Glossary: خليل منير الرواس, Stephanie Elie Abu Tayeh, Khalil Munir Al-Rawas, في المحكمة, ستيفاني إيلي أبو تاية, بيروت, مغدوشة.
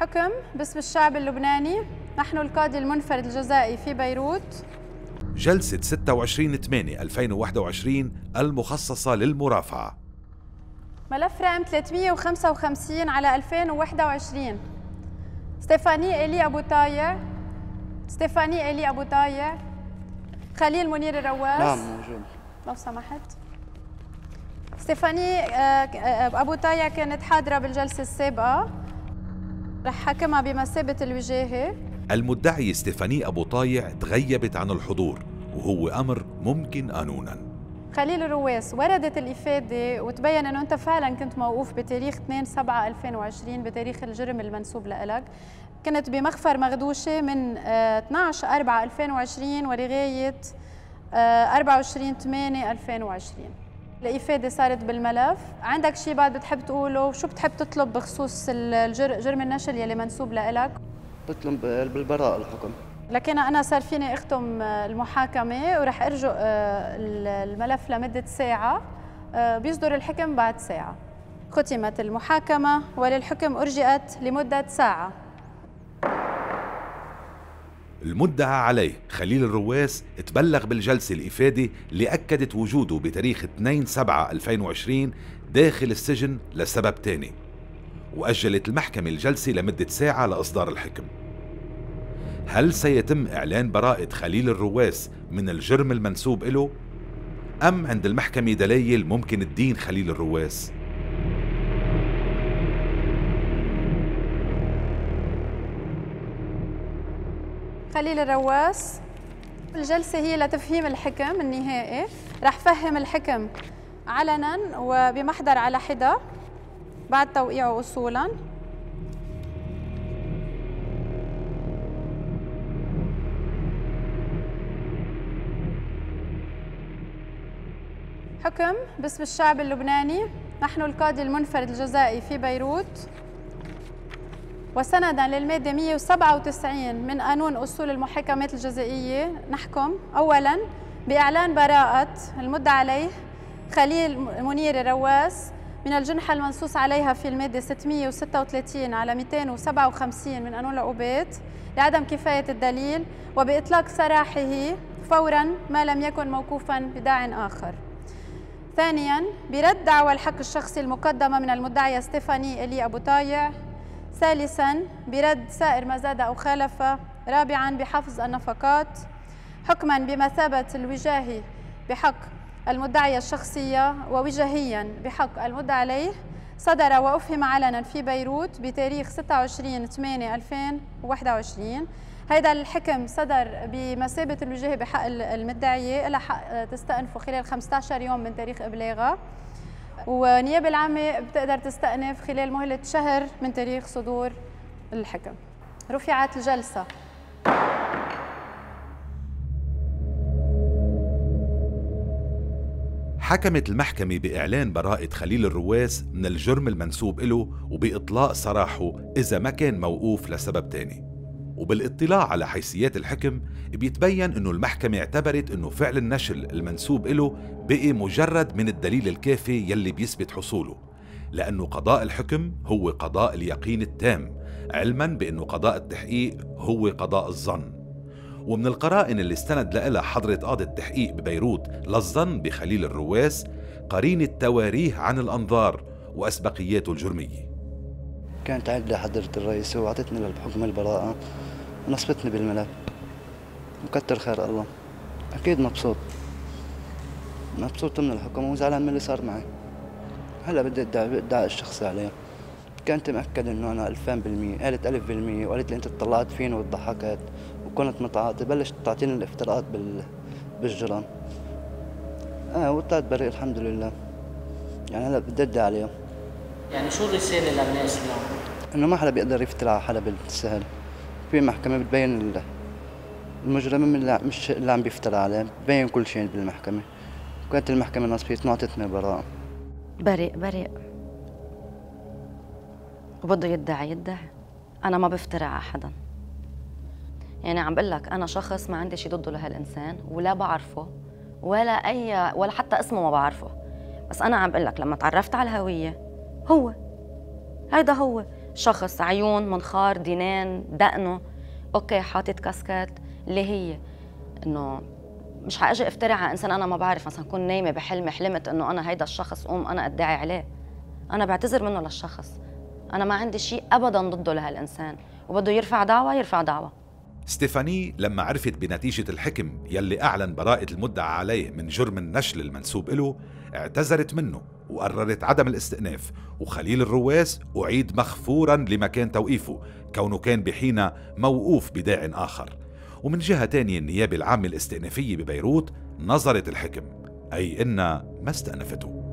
حكم باسم الشعب اللبناني. نحن القاضي المنفرد الجزائي في بيروت. جلسة 26/8/2021 المخصصة للمرافعة. ملف رقم 355/2021 ستيفاني إيلي أبو تاية. ستيفاني إيلي أبو تاية. خليل منير الرواس. نعم موجود لو سمحت. ستيفاني أبو تاية كانت حاضرة بالجلسة السابقة، رح حكمها بمثابة الوجاهة. المدعي ستيفاني أبو تاية تغيبت عن الحضور وهو أمر ممكن قانوناً. خليل الرواس، وردت الإفادة وتبين أنه أنت فعلاً كنت موقوف بتاريخ 2/7/2020 بتاريخ الجرم المنسوب لإلك. كنت بمخفر مغدوشة من 12/4/2020 ولغاية 24/8/2020. الإفادة صارت بالملف. عندك شيء بعد بتحب تقوله؟ وشو بتحب تطلب بخصوص جرم النشل يلي منسوب لإلك؟ بطلب بالبراءة الحكم. لكن أنا صار فيني أختم المحاكمة ورح أرجو الملف لمدة ساعة، بيصدر الحكم بعد ساعة. ختمت المحاكمة وللحكم أرجئت لمدة ساعة. المدعى عليه خليل الرواس تبلغ بالجلسة الإفادة اللي أكدت وجوده بتاريخ 2/7/2020 داخل السجن لسبب تاني، وأجلت المحكمة الجلسة لمدة ساعة لإصدار الحكم. هل سيتم إعلان براءة خليل الرواس من الجرم المنسوب له؟ أم عند المحكمة دلائل ممكن تدين خليل الرواس؟ خليل الرواس، الجلسة هي لتفهيم الحكم النهائي. رح فهم الحكم علناً وبمحضر على حدة بعد توقيعه أصولاً. حكم باسم الشعب اللبناني. نحن القاضي المنفرد الجزائي في بيروت. وسنداً للمادة 197 من قانون أصول المحاكمات الجزائية نحكم أولاً بإعلان براءة المدعى عليه خليل منير الرواس من الجنحة المنصوص عليها في المادة 636/257 من قانون العقوبات لعدم كفاية الدليل وبإطلاق سراحه فوراً ما لم يكن موقوفاً بداع آخر. ثانياً برد دعوى الحق الشخصي المقدمة من المدعية ستيفاني إيلي أبو تاية. ثالثاً برد سائر ما زاد أو خالف. رابعاً بحفظ النفقات. حكماً بمثابة الوجاهي بحق المدعية الشخصية ووجاهياً بحق المدعى عليه صدر وأفهم علناً في بيروت بتاريخ 26/8/2021. هذا الحكم صدر بمثابة الوجاهي بحق المدعية، لها حق تستأنفه خلال 15 يوم من تاريخ إبلاغها، والنيابة العامة بتقدر تستأنف خلال مهلة شهر من تاريخ صدور الحكم. رفعت الجلسة. حكمت المحكمة بإعلان براءة خليل الرواس من الجرم المنسوب له وبإطلاق سراحه إذا ما كان موقوف لسبب تاني. وبالاطلاع على حيثيات الحكم بيتبين انه المحكمة اعتبرت انه فعل النشل المنسوب له بقي مجرد من الدليل الكافي يلي بيثبت حصوله، لانه قضاء الحكم هو قضاء اليقين التام، علما بانه قضاء التحقيق هو قضاء الظن. ومن القرائن اللي استند لها حضرة قاضي التحقيق ببيروت للظن بخليل الرواس قرينة تواريه عن الانظار واسبقياته الجرمية. كانت عندي حضرة الرئيس وعطتني للحكم البراءة ونصبتني بالملف، وكتر خير الله. أكيد مبسوط، مبسوط من الحكم وزعلان من اللي صار معي. هلا بدي ادعي الشخصي عليه. كنت مأكد إنه أنا 2000%، قالت 1000%، وقالت لي أنت اطلعت فيني وضحكت وكنت متعاطي، بلشت تعطيني الافتراءات بالجرائم. وطلعت بريء الحمد لله. يعني هلا بدي ادعي عليه. يعني شو الرسالة للناس اليوم؟ إنه ما حدا بيقدر يفترى على حدا بالسهل. في محكمة بتبين المجرم مش اللي عم بيفترى عليه، بتبين كل شيء بالمحكمة. وكانت المحكمة نصبتني وعطتني براءة. بريء بريء. وبده يدعي يدعي. أنا ما بفترى على حدا. يعني عم بقول لك أنا شخص ما عندي شيء ضده لهالإنسان ولا بعرفه ولا حتى اسمه ما بعرفه. بس أنا عم بقول لك لما تعرفت على الهوية هو هيدا هو شخص عيون، منخار، دينان، دقنه، اوكي حاطط كاسكات، اللي هي انه مش حاجي افتري على انسان انا ما بعرف، مثلا كنت نايمه بحلمي حلمت انه انا هيدا الشخص قوم انا ادعي عليه. انا بعتذر منه للشخص، انا ما عندي شيء ابدا ضده لهالانسان، وبده يرفع دعوه يرفع دعوه. ستيفاني لما عرفت بنتيجه الحكم يلي اعلن براءه المدعى عليه من جرم النشل المنسوب له، اعتذرت منه وقررت عدم الاستئناف، وخليل الرواس اعيد مخفورا لمكان توقيفه كونه كان بحينها موقوف بداع اخر. ومن جهة تانية النيابة العامة الاستئنافية ببيروت نظرت الحكم، أي إنها ما استأنفته.